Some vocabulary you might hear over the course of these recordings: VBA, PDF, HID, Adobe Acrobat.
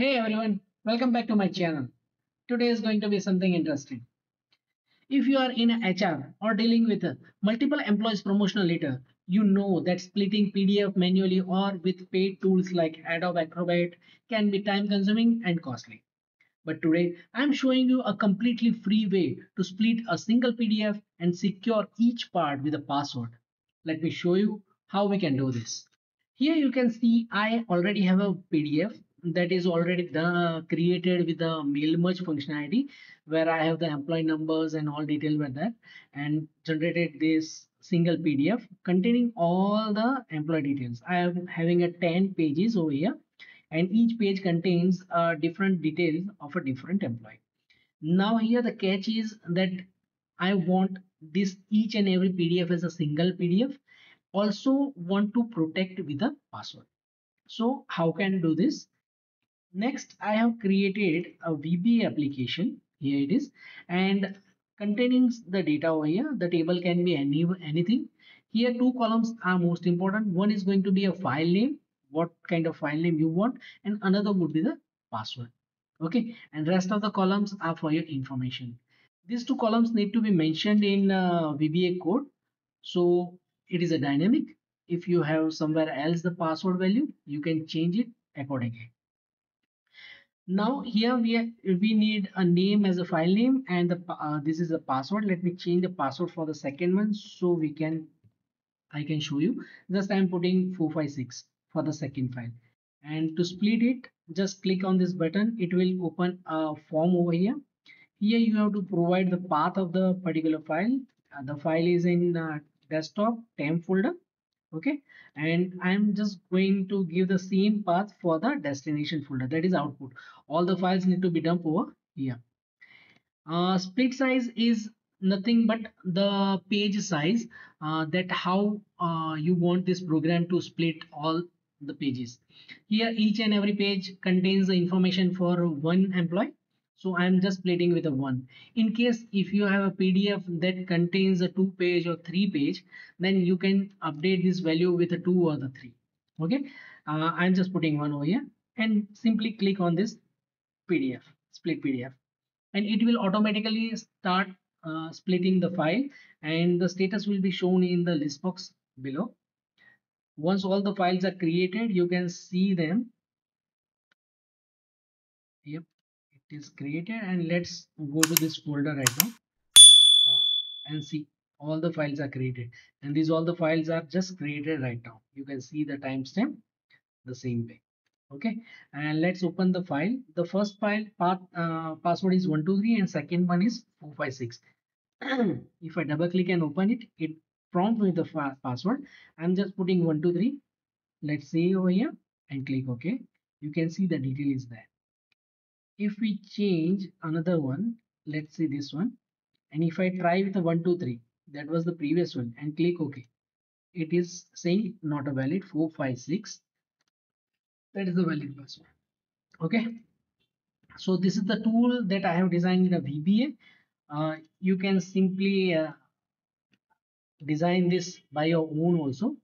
Hey everyone, welcome back to my channel. Today is going to be something interesting. If you are in HR or dealing with multiple employees promotional letter, you know that splitting PDF manually or with paid tools like Adobe Acrobat can be time consuming and costly. But today I'm showing you a completely free way to split a single PDF and secure each part with a password. Let me show you how we can do this. Here you can see I already have a PDF that is already created with the mail merge functionality, where I have the employee numbers and all detail with that, and generated this single PDF containing all the employee details. I am having a 10 pages over here, and each page contains different details of a different employee. Now here the catch is that I want this each and every PDF as a single PDF. Also want to protect with a password. So how can I do this? Next, I have created a VBA application. Here it is, and containing the data over here. The table can be anything. Here two columns are most important. One is going to be a file name, what kind of file name you want, and another would be the password. Okay, and rest of the columns are for your information. These two columns need to be mentioned in VBA code, so it is a dynamic. If you have somewhere else the password value, you can change it accordingly. Now here we need a name as a file name, and this is a password. Let me change the password for the second one so I can show you. Just I am putting 456 for the second file. And to split it, just click on this button. It will open a form over here. Here you have to provide the path of the particular file. The file is in desktop temp folder. Okay, and I'm just going to give the same path for the destination folder, that is output. All the files need to be dumped over here. Split size is nothing but the page size, that how you want this program to split all the pages. Here each and every page contains the information for one employee. So I'm just splitting with a 1. In case if you have a PDF that contains a 2-page or 3-page, then you can update this value with a 2 or the 3. Okay, I'm just putting 1 over here and simply click on this PDF, split PDF, and it will automatically start splitting the file, and the status will be shown in the list box below. Once all the files are created, you can see them. Yep. Is created, and let's go to this folder right now and see all the files are created, and these all the files are just created right now. You can see the timestamp the same way. Okay, and let's open the file. The first file password is 123 and second one is 456. If I double click and open it, it prompts with the password. I'm just putting 123. Let's see over here and click OK. You can see the detail is there. If we change another one, let's see this one, and if I try with the 123, that was the previous one, and click OK, it is saying not a valid. 456, that is the valid password. Okay, so this is the tool that I have designed in a VBA. You can simply design this by your own also.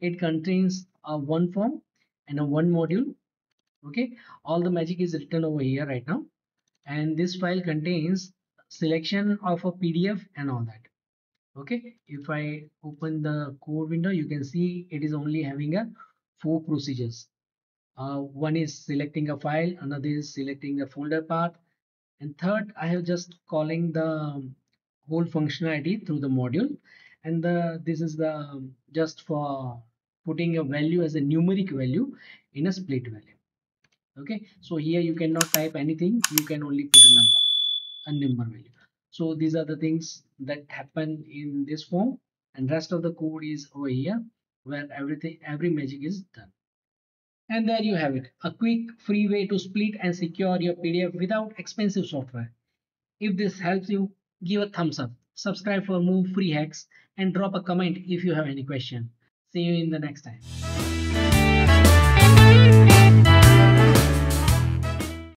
It contains a one form and a one module. Okay, all the magic is written over here right now, and this file contains selection of a PDF and all that. Okay, if I open the code window, you can see it is only having a 4 procedures. One is selecting a file, another is selecting the folder path, and third I have just calling the whole functionality through the module, and this is the just for putting a value as a numeric value in a split value. Okay, so here you cannot type anything, you can only put a number value. So these are the things that happen in this form, and rest of the code is over here where every magic is done. And there you have it, a quick free way to split and secure your PDF without expensive software. If this helps you, give a thumbs up, subscribe for more free hacks, and drop a comment if you have any question. See you in the next time.